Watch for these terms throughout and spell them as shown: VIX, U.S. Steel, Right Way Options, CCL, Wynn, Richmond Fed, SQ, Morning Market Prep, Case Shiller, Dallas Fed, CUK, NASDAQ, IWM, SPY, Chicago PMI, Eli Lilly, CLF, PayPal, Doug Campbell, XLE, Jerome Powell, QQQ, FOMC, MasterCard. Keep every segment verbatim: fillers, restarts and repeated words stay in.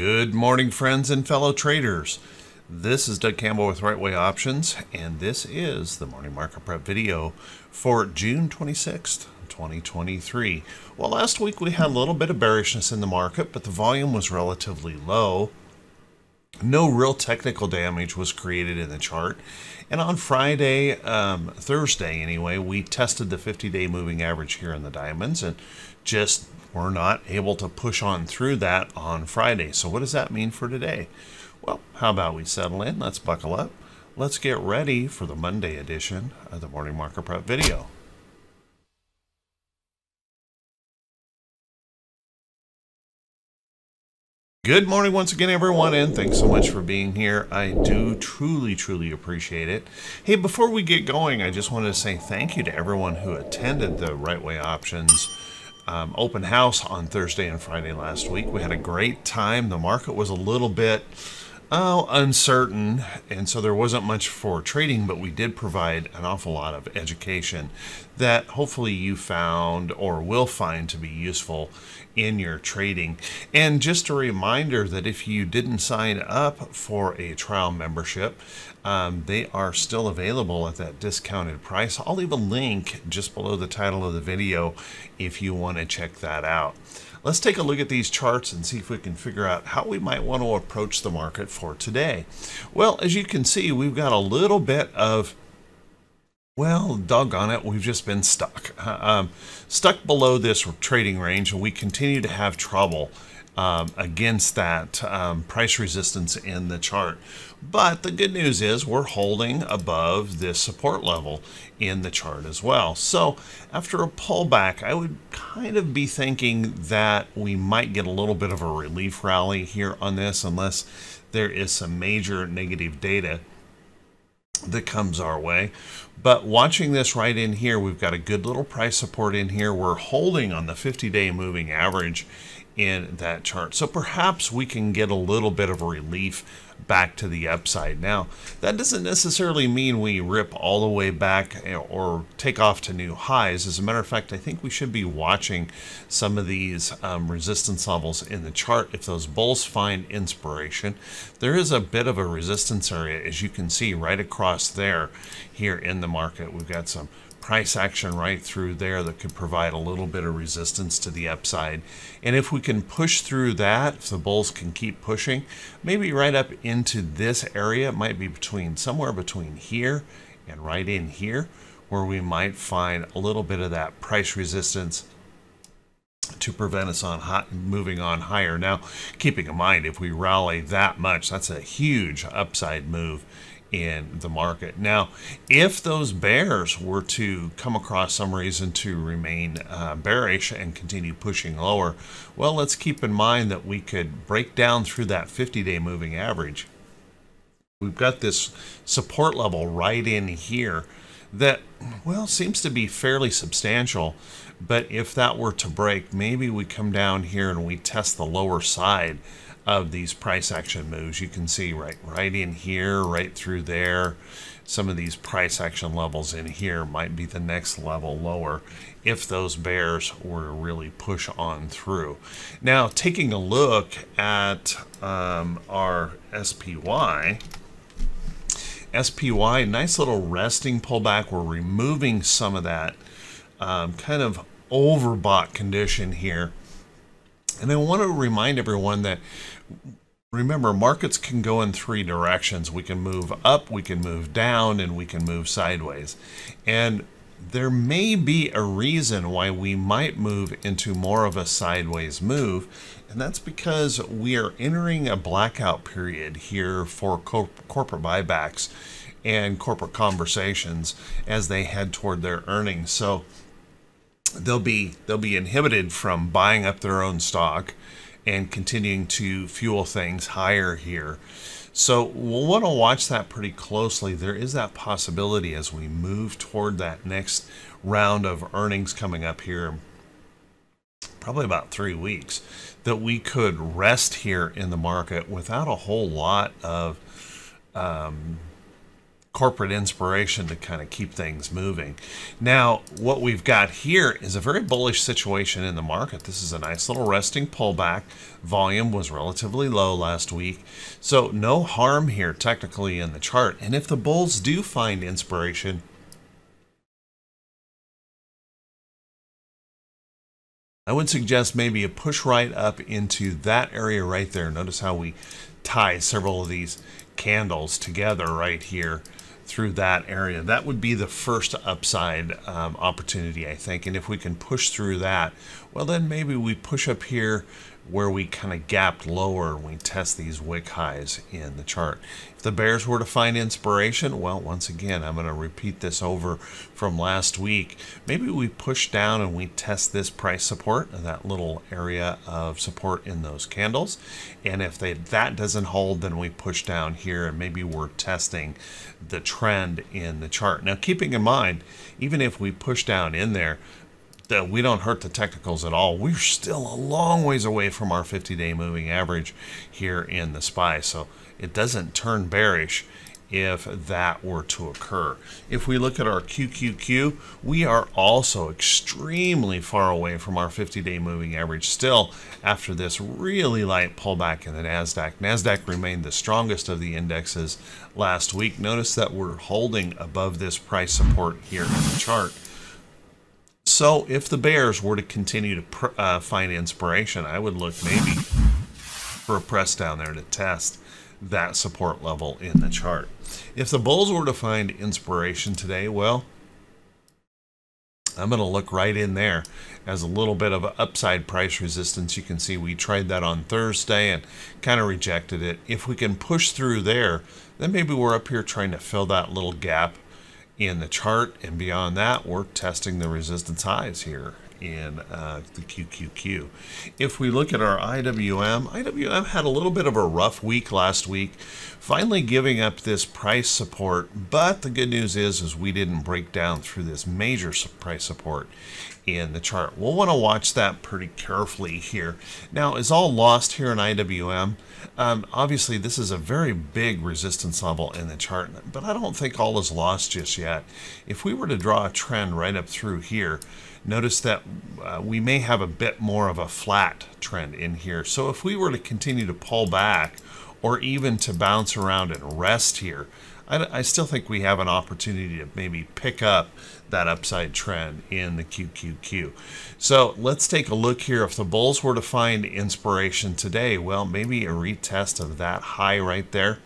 Good morning, friends and fellow traders. This is Doug Campbell with Right Way Options, and this is the Morning Market Prep video for June twenty-sixth, twenty twenty-three. Well, last week we had a little bit of bearishness in the market, but the volume was relatively low. No real technical damage was created in the chart. And on Friday, um, Thursday anyway, we tested the fifty-day moving average here in the diamonds and just we're not able to push on through that on Friday. So what does that mean for today? Well, how about we settle in? Let's buckle up. Let's get ready for the Monday edition of the Morning Market Prep video. Good morning once again, everyone, and thanks so much for being here. I do truly, truly appreciate it. Hey, before we get going, I just wanted to say thank you to everyone who attended the Right Way Options Um, open house on Thursday and Friday last week. We had a great time. The market was a little bit uh, uncertain, and so there wasn't much for trading, but we did provide an awful lot of education that hopefully you found or will find to be useful in your trading. And just a reminder that if you didn't sign up for a trial membership, Um, they are still available at that discounted price. I'll leave a link just below the title of the video if you want to check that out. Let's take a look at these charts and see if we can figure out how we might want to approach the market for today. Well, as you can see, we've got a little bit of, well, doggone it, we've just been stuck. Um, stuck below this trading range, and we continue to have trouble Um, against that um, price resistance in the chart. But the good news is we're holding above this support level in the chart as well. So after a pullback, I would kind of be thinking that we might get a little bit of a relief rally here on this, unless there is some major negative data that comes our way. But watching this right in here, we've got a good little price support in here. We're holding on the fifty-day moving average in that chart, so perhaps we can get a little bit of a relief back to the upside. Now, that doesn't necessarily mean we rip all the way back or take off to new highs. As a matter of fact, I think we should be watching some of these um, resistance levels in the chart. If those bulls find inspiration, there is a bit of a resistance area, as you can see right across there. Here in the market, we've got some price action right through there that could provide a little bit of resistance to the upside. And if we can push through that, if the bulls can keep pushing, maybe right up into this area, it might be between somewhere between here and right in here, where we might find a little bit of that price resistance to prevent us on hot, moving on higher. Now, keeping in mind, if we rally that much, that's a huge upside move in the market. Now, if those bears were to come across some reason to remain uh, bearish and continue pushing lower, well, let's keep in mind that we could break down through that fifty-day moving average. We've got this support level right in here that, well, seems to be fairly substantial. But if that were to break, maybe we come down here and we test the lower side of these price action moves. You can see right right in here, right through there, some of these price action levels in here might be the next level lower if those bears were to really push on through. Now, taking a look at um, our S P Y, S P Y, nice little resting pullback. We're removing some of that um, kind of overbought condition here. And I want to remind everyone that, remember, markets can go in three directions. We can move up, we can move down, and we can move sideways. And there may be a reason why we might move into more of a sideways move, and that's because we are entering a blackout period here for co- corporate buybacks and corporate conversations as they head toward their earnings. So they'll be they'll be inhibited from buying up their own stock and continuing to fuel things higher here. So we'll want to watch that pretty closely. There is that possibility as we move toward that next round of earnings coming up here, probably about three weeks, that we could rest here in the market without a whole lot of um, corporate inspiration to kind of keep things moving. Now, what we've got here is a very bullish situation in the market. This is a nice little resting pullback. Volume was relatively low last week, so no harm here technically in the chart. And if the bulls do find inspiration, I would suggest maybe a push right up into that area right there. Notice how we tie several of these candles together right here through that area. That would be the first upside um, opportunity, I think. And if we can push through that, well, then maybe we push up here where we kind of gapped lower and we test these wick highs in the chart. If the bears were to find inspiration, well, once again, I'm going to repeat this over from last week. Maybe we push down and we test this price support, that little area of support in those candles. And if they, that doesn't hold, then we push down here and maybe we're testing the trend in the chart. Now, keeping in mind, even if we push down in there, that we don't hurt the technicals at all. We're still a long ways away from our fifty-day moving average here in the S P Y, so it doesn't turn bearish if that were to occur. If we look at our Q Q Q, we are also extremely far away from our fifty-day moving average still after this really light pullback in the NASDAQ. NASDAQ remained the strongest of the indexes last week. Notice that we're holding above this price support here in the chart. So if the bears were to continue to pr uh, find inspiration, I would look maybe for a press down there to test that support level in the chart. If the bulls were to find inspiration today, well, I'm going to look right in there as a little bit of an upside price resistance. You can see we tried that on Thursday and kind of rejected it. If we can push through there, then maybe we're up here trying to fill that little gap in the chart, and beyond that, we're testing the resistance highs here in uh, the Q Q Q. If we look at our I W M, I W M had a little bit of a rough week last week, finally giving up this price support, but the good news is, is we didn't break down through this major price support in the chart. We'll want to watch that pretty carefully here. Now, is all lost here in I W M? Um, obviously, this is a very big resistance level in the chart, but I don't think all is lost just yet. If we were to draw a trend right up through here, notice that uh, we may have a bit more of a flat trend in here. So if we were to continue to pull back or even to bounce around and rest here, I, I still think we have an opportunity to maybe pick up that upside trend in the Q Q Q. So let's take a look here. If the bulls were to find inspiration today, well, maybe a retest of that high right there.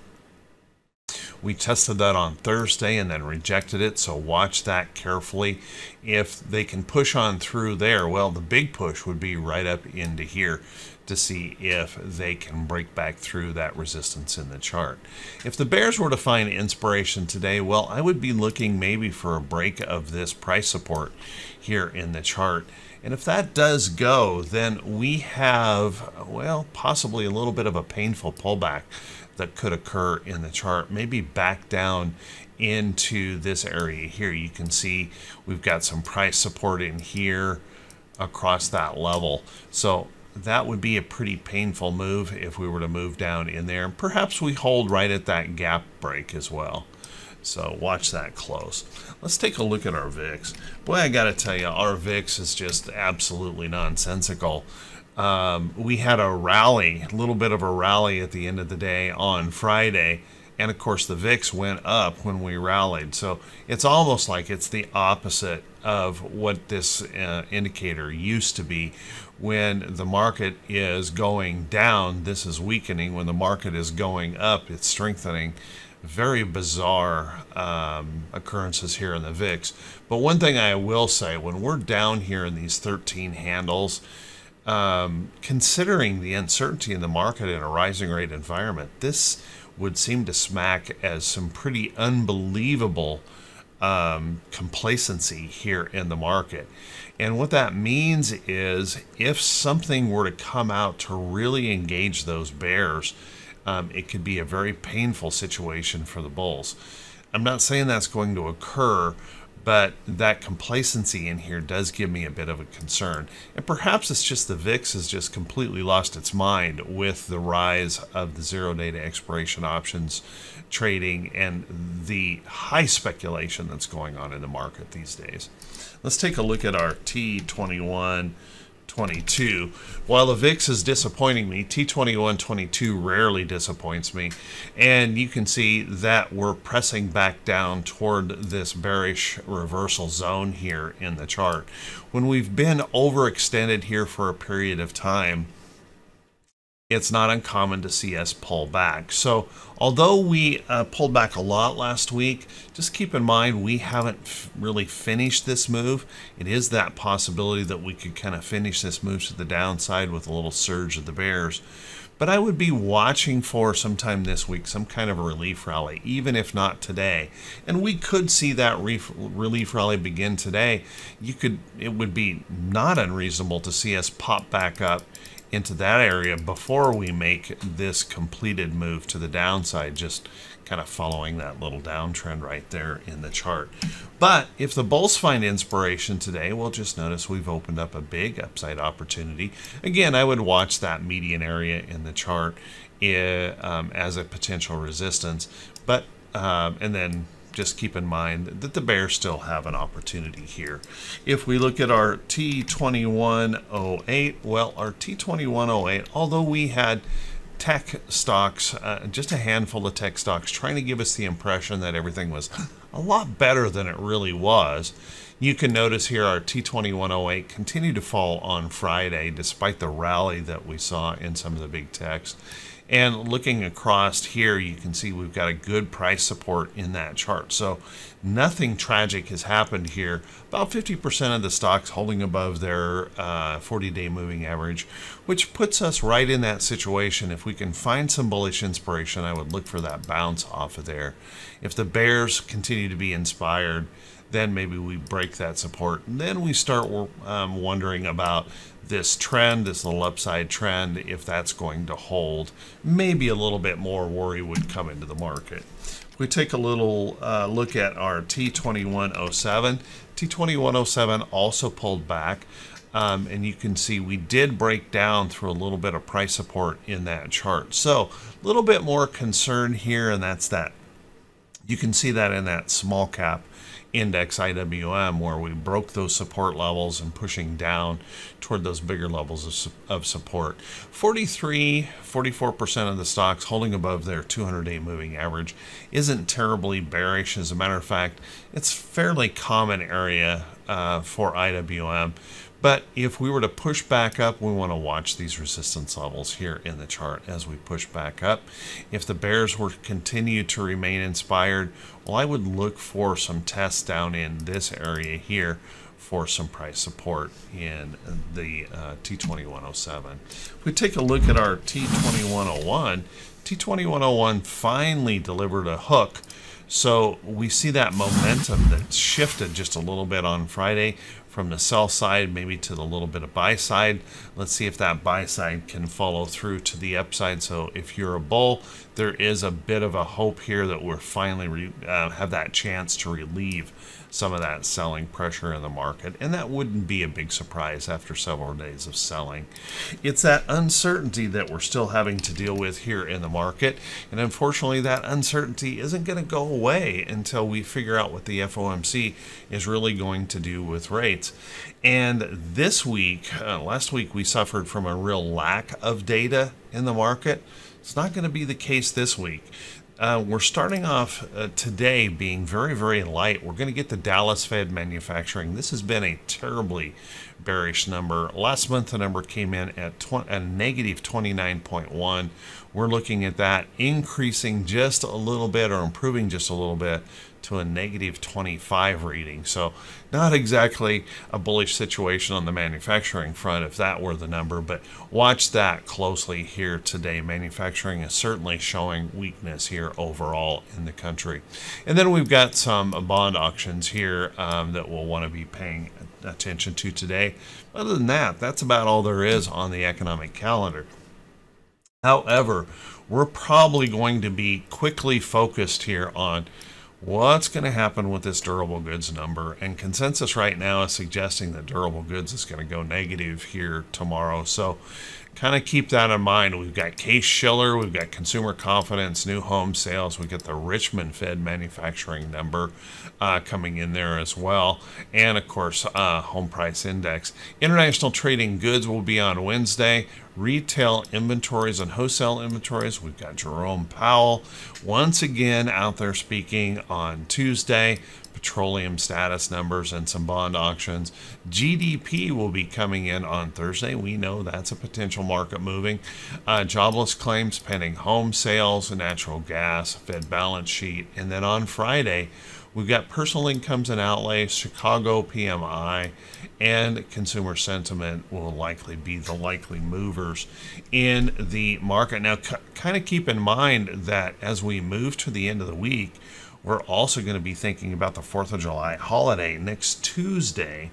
We tested that on Thursday and then rejected it, so watch that carefully. If they can push on through there, well, the big push would be right up into here to see if they can break back through that resistance in the chart. If the bears were to find inspiration today, well, I would be looking maybe for a break of this price support here in the chart. And if that does go, then we have, well, possibly a little bit of a painful pullback that could occur in the chart, maybe back down into this area here. You can see we've got some price support in here across that level. So that would be a pretty painful move if we were to move down in there. Perhaps we hold right at that gap break as well. So watch that close. Let's take a look at our V I X. Boy, I gotta tell you, our V I X is just absolutely nonsensical. Um, we had a rally, a little bit of a rally at the end of the day on Friday. And of course, the V I X went up when we rallied. So it's almost like it's the opposite of what this uh, indicator used to be. When the market is going down, this is weakening. When the market is going up, it's strengthening. Very bizarre um, occurrences here in the V I X. But one thing I will say, when we're down here in these thirteen handles, um, considering the uncertainty in the market in a rising rate environment, this would seem to smack as some pretty unbelievable um, complacency here in the market. And what that means is if something were to come out to really engage those bears, um, it could be a very painful situation for the bulls. I'm not saying that's going to occur, But that complacency in here does give me a bit of a concern. And perhaps it's just the V I X has just completely lost its mind with the rise of the zero-day to expiration options trading and the high speculation that's going on in the market these days. Let's take a look at our T twenty-one twenty-two. While the V I X is disappointing me, T twenty-one twenty-two rarely disappoints me, and you can see that we're pressing back down toward this bearish reversal zone here in the chart. When we've been overextended here for a period of time, it's not uncommon to see us pull back. So although we uh, pulled back a lot last week, just keep in mind we haven't f really finished this move. It is that possibility that we could kind of finish this move to the downside with a little surge of the bears. But I would be watching for sometime this week some kind of a relief rally, even if not today. And we could see that re relief rally begin today. You could, it would be not unreasonable to see us pop back up into that area before we make this completed move to the downside, just kind of following that little downtrend right there in the chart. But if the bulls find inspiration today, we'll just notice we've opened up a big upside opportunity. Again, I would watch that median area in the chart as a potential resistance, but um, and then just keep in mind that the bears still have an opportunity here. If we look at our T twenty-one oh eight, well, our T twenty-one oh eight, although we had tech stocks, uh, just a handful of tech stocks trying to give us the impression that everything was a lot better than it really was, you can notice here our T twenty-one oh eight continued to fall on Friday despite the rally that we saw in some of the big techs. And looking across here, you can see we've got a good price support in that chart. So nothing tragic has happened here. About fifty percent of the stocks holding above their forty-day uh, moving average, which puts us right in that situation. If we can find some bullish inspiration, I would look for that bounce off of there. If the bears continue to be inspired, then maybe we break that support. And then we start um, wondering about this trend, this little upside trend, if that's going to hold. Maybe a little bit more worry would come into the market. If we take a little uh, look at our T twenty-one oh seven, T twenty-one oh seven also pulled back. Um, and you can see we did break down through a little bit of price support in that chart. So a little bit more concern here, and that's that. You can see that in that small cap index I W M, where we broke those support levels and pushing down toward those bigger levels of, of support. forty-three, forty-four percent of the stocks holding above their two hundred day moving average isn't terribly bearish. As a matter of fact, it's fairly common area uh, for I W M. But if we were to push back up, we want to watch these resistance levels here in the chart as we push back up. If the bears were to continue to remain inspired, well, I would look for some tests down in this area here for some price support in the uh, T twenty-one oh seven. If we take a look at our T twenty-one oh one, T twenty-one oh one finally delivered a hook. So we see that momentum that shifted just a little bit on Friday from the sell side maybe to the little bit of buy side. Let's see if that buy side can follow through to the upside. So if you're a bull, there is a bit of a hope here that we're finally re uh, have that chance to relieve some of that selling pressure in the market. And that wouldn't be a big surprise after several days of selling. It's that uncertainty that we're still having to deal with here in the market. And unfortunately, that uncertainty isn't going to go away Way until we figure out what the F O M C is really going to do with rates. And this week, uh, last week, we suffered from a real lack of data in the market. It's not going to be the case this week. Uh, we're starting off uh, today being very, very light. We're going to get the Dallas Fed manufacturing. This has been a terribly bearish number. Last month, the number came in at a negative twenty-nine point one. We're looking at that increasing just a little bit or improving just a little bit to a negative twenty-five reading. So not exactly a bullish situation on the manufacturing front if that were the number, but watch that closely here today. Manufacturing is certainly showing weakness here overall in the country. And then we've got some bond auctions here um, that we'll want to be paying attention to today. Other than that, that's about all there is on the economic calendar. However, we're probably going to be quickly focused here on what's going to happen with this durable goods number. And consensus right now is suggesting that durable goods is going to go negative here tomorrow. So kind of keep that in mind. We've got Case Shiller, we've got consumer confidence, new home sales, we get the Richmond Fed manufacturing number uh, coming in there as well, and of course uh, home price index. International trading goods will be on Wednesday. Retail inventories and wholesale inventories, we've got Jerome Powell once again out there speaking on Tuesday. Petroleum status numbers and some bond auctions. G D P will be coming in on Thursday. We know that's a potential market moving. Uh, jobless claims, pending home sales, natural gas, Fed balance sheet. And then on Friday, we've got personal incomes and outlays, Chicago P M I, and consumer sentiment will likely be the likely movers in the market. Now, kind of keep in mind that as we move to the end of the week, we're also going to be thinking about the fourth of July holiday next Tuesday.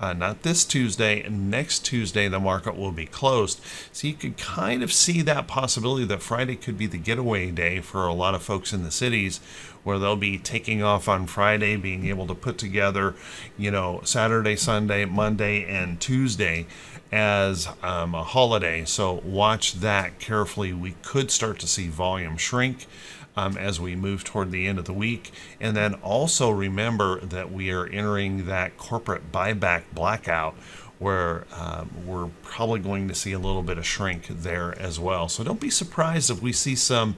Uh, not this Tuesday, next Tuesday the market will be closed. So you could kind of see that possibility that Friday could be the getaway day for a lot of folks in the cities, where they'll be taking off on Friday, being able to put together, you know, Saturday, Sunday, Monday, and Tuesday as um, a holiday. So watch that carefully. We could start to see volume shrink Um, as we move toward the end of the week. And then also remember that we are entering that corporate buyback blackout, where um, we're probably going to see a little bit of shrink there as well. So don't be surprised if we see some,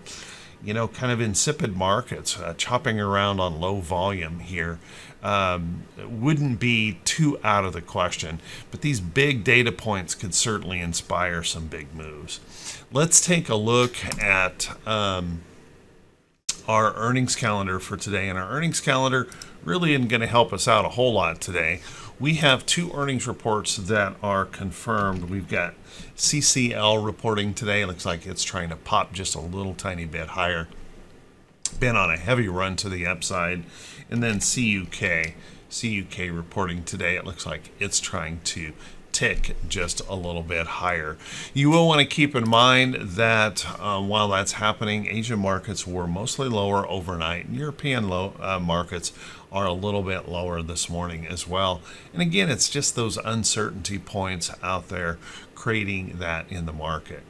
you know, kind of insipid markets uh, chopping around on low volume here. Um, wouldn't be too out of the question, but these big data points could certainly inspire some big moves. Let's take a look at um, our earnings calendar for today, and our earnings calendar really isn't going to help us out a whole lot today. We have two earnings reports that are confirmed. We've got C C L reporting today. It looks like it's trying to pop just a little tiny bit higher. Been on a heavy run to the upside. And then C U K. C U K reporting today. It looks like it's trying to tick just a little bit higher. You will want to keep in mind that um, while that's happening, Asian markets were mostly lower overnight. European low, uh, markets are a little bit lower this morning as well. And again, it's just those uncertainty points out there creating that in the market.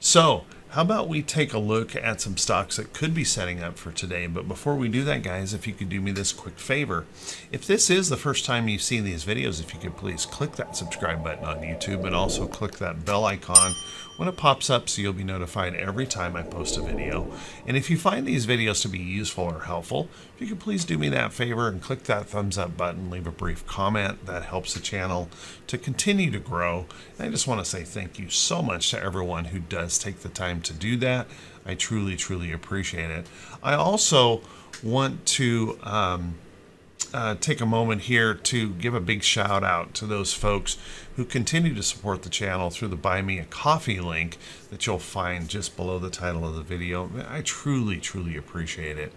So how about we take a look at some stocks that could be setting up for today? But before we do that, guys, if you could do me this quick favor, if this is the first time you've seen these videos, if you could please click that subscribe button on YouTube, and also click that bell icon when it pops up so you'll be notified every time I post a video. And if you find these videos to be useful or helpful, if you could please do me that favor and click that thumbs up button, leave a brief comment. That helps the channel to continue to grow. And I just want to say thank you so much to everyone who does take the time to do that. I truly, truly appreciate it. I also want to um, Uh, take a moment here to give a big shout out to those folks who continue to support the channel through the Buy Me a Coffee link that you'll find just below the title of the video. I truly, truly appreciate it.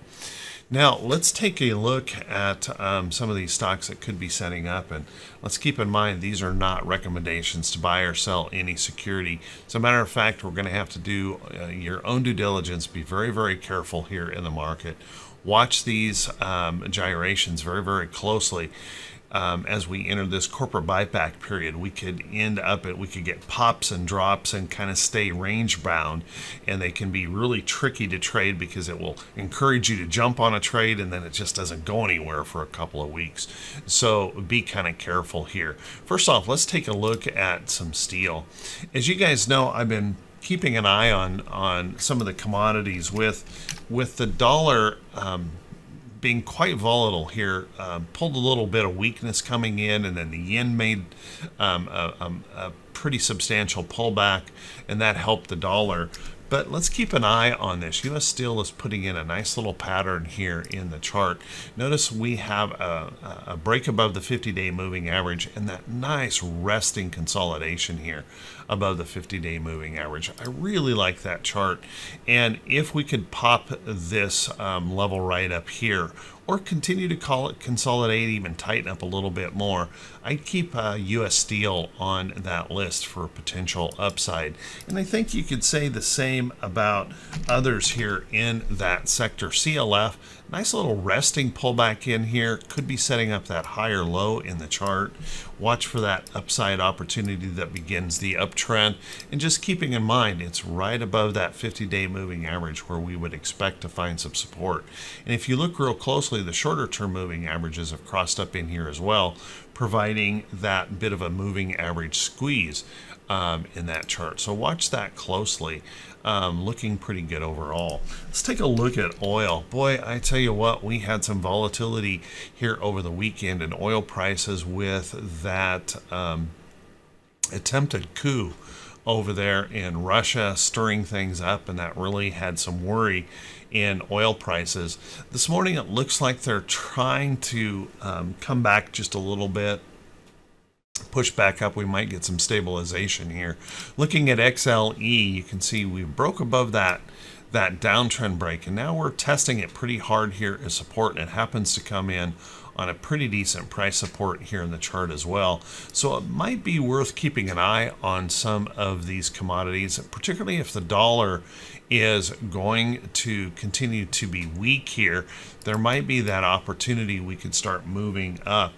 Now let's take a look at um, some of these stocks that could be setting up, and let's keep in mind these are not recommendations to buy or sell any security. As a matter of fact, we're going to have to do uh, your own due diligence. Be very, very careful here in the market. Watch these um, gyrations very, very closely. Um, as we enter this corporate buyback period, we could end up at, we could get pops and drops and kind of stay range bound, and they can be really tricky to trade because it will encourage you to jump on a trade and then it just doesn't go anywhere for a couple of weeks. So be kind of careful here. First off, let's take a look at some steel. As you guys know, I've been keeping an eye on on some of the commodities with with the dollar um, being quite volatile here, um, pulled a little bit of weakness coming in, and then the yen made um, a, um, a pretty substantial pullback, and that helped the dollar. But let's keep an eye on this. U S Steel is putting in a nice little pattern here in the chart. Notice we have a, a break above the fifty-day moving average and that nice resting consolidation here above the fifty-day moving average. I really like that chart. And if we could pop this um, level right up here, or continue to call it consolidate, even tighten up a little bit more. I'd keep uh, U S Steel on that list for potential upside. And I think you could say the same about others here in that sector. C L F, nice little resting pullback in here, could be setting up that higher low in the chart. Watch for that upside opportunity that begins the uptrend. And just keeping in mind, it's right above that fifty-day moving average where we would expect to find some support. And if you look real closely, the shorter-term moving averages have crossed up in here as well, providing that bit of a moving average squeeze um, in that chart. So watch that closely. Um, looking pretty good overall. Let's take a look at oil. Boy, I tell you what, we had some volatility here over the weekend in oil prices with that um, attempted coup over there in Russia, stirring things up, and that really had some worry in oil prices. This morning it looks like they're trying to um, come back just a little bit, push back up. We might get some stabilization here. Looking at X L E, you can see we broke above that that downtrend break, and now we're testing it pretty hard here as support, and it happens to come in on a pretty decent price support here in the chart as well. So it might be worth keeping an eye on some of these commodities, particularly if the dollar is going to continue to be weak here. There might be that opportunity we could start moving up.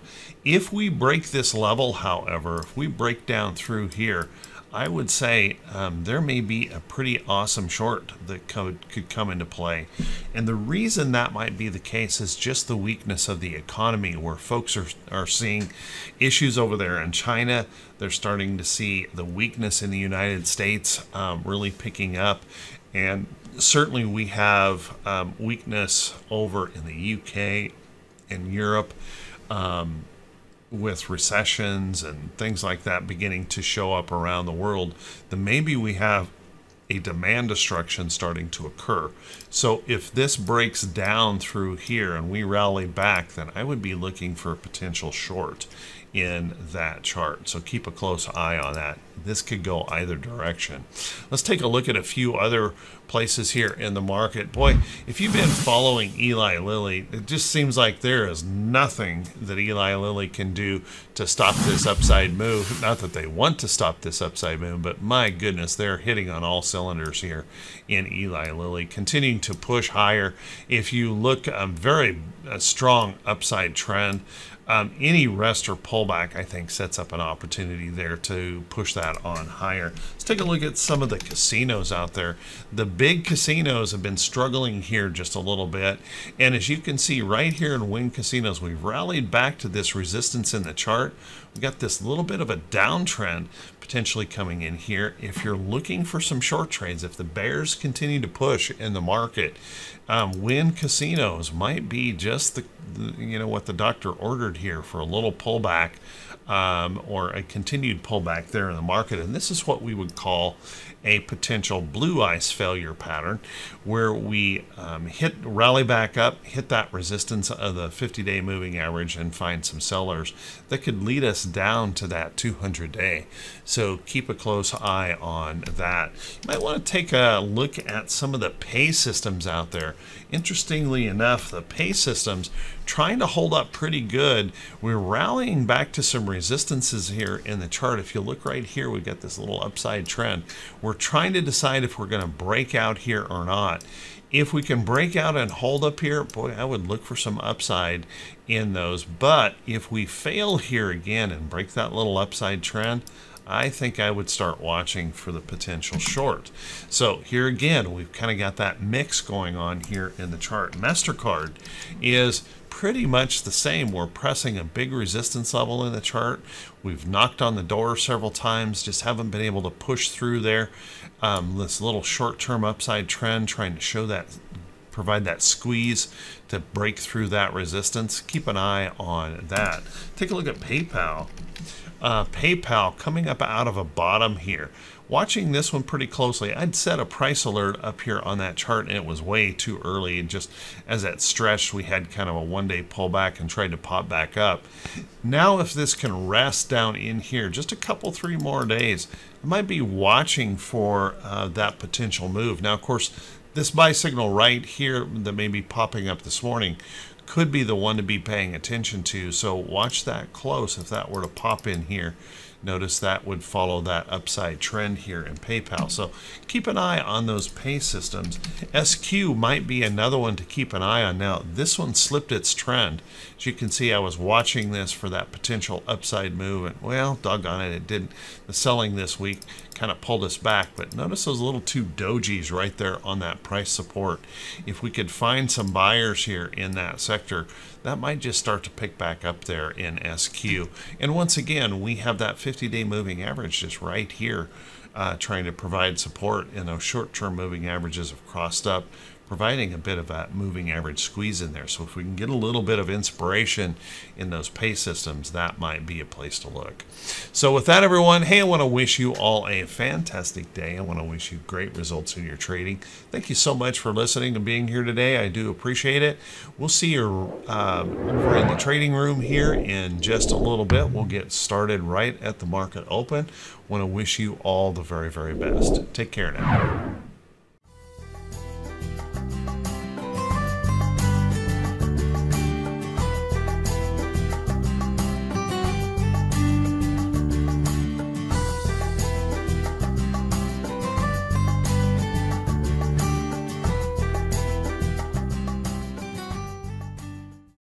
If we break this level, however, if we break down through here, I would say um, there may be a pretty awesome short that could, could come into play. And the reason that might be the case is just the weakness of the economy, where folks are, are seeing issues over there in China. They're starting to see the weakness in the United States um, really picking up. And certainly we have um, weakness over in the U K and Europe, Um, with recessions and things like that beginning to show up around the world, then maybe we have a demand destruction starting to occur. So if this breaks down through here and we rally back, then I would be looking for a potential short in that chart. So keep a close eye on that. This could go either direction. Let's take a look at a few other places here in the market. Boy, if you've been following Eli Lilly, it just seems like there is nothing that Eli Lilly can do to stop this upside move. Not that they want to stop this upside move, but my goodness, they're hitting on all cylinders here in Eli Lilly, continuing to push higher. If you look, a very a strong upside trend. Um, any rest or pullback, I think, sets up an opportunity there to push that on higher. Let's take a look at some of the casinos out there. The big casinos have been struggling here just a little bit. And as you can see right here in Wynn Casinos, we've rallied back to this resistance in the chart. We've got this little bit of a downtrend potentially coming in here. If you're looking for some short trades, if the bears continue to push in the market, um, Wynn Casinos might be just the, the you know what the doctor ordered here for a little pullback, um, or a continued pullback there in the market. And this is what we would call a potential blue ice failure pattern, where we um, hit rally back up, hit that resistance of the fifty-day moving average, and find some sellers that could lead us down to that two hundred day. So keep a close eye on that. You might want to take a look at some of the pay systems out there. Interestingly enough, the pay systems trying to hold up pretty good. We're rallying back to some resistances here in the chart. If you look right here, we've got this little upside trend. We're trying to decide if we're going to break out here or not. If we can break out and hold up here, boy, I would look for some upside in those. But if we fail here again and break that little upside trend, I think I would start watching for the potential short. So here again, we've kind of got that mix going on here in the chart. MasterCard is pretty much the same. We're pressing a big resistance level in the chart. We've knocked on the door several times, just haven't been able to push through there. Um, this little short-term upside trend trying to show that, provide that squeeze to break through that resistance. Keep an eye on that. Take a look at PayPal. Uh, PayPal coming up out of a bottom here. Watching this one pretty closely, I'd set a price alert up here on that chart, and it was way too early. And just as that stretched, we had kind of a one-day pullback and tried to pop back up. Now, if this can rest down in here just a couple, three more days, I might be watching for uh, that potential move. Now, of course, this buy signal right here that may be popping up this morning could be the one to be paying attention to. So watch that close. If that were to pop in here, notice that would follow that upside trend here in PayPal. So keep an eye on those pay systems. S Q might be another one to keep an eye on. Now, this one slipped its trend. As you can see, I was watching this for that potential upside move, and well, doggone it, it didn't. The selling this week kind of pulled us back, but notice those little two dojis right there on that price support. If we could find some buyers here in that sector, that might just start to pick back up there in S Q. And once again, we have that fifty-day moving average just right here, uh, trying to provide support. And those short-term moving averages have crossed up, providing a bit of that moving average squeeze in there. So if we can get a little bit of inspiration in those pay systems, that might be a place to look. So with that, everyone, hey, I want to wish you all a fantastic day. I want to wish you great results in your trading. Thank you so much for listening and being here today. I do appreciate it. We'll see you uh, over in the trading room here in just a little bit. We'll get started right at the market open. I want to wish you all the very, very best. Take care now.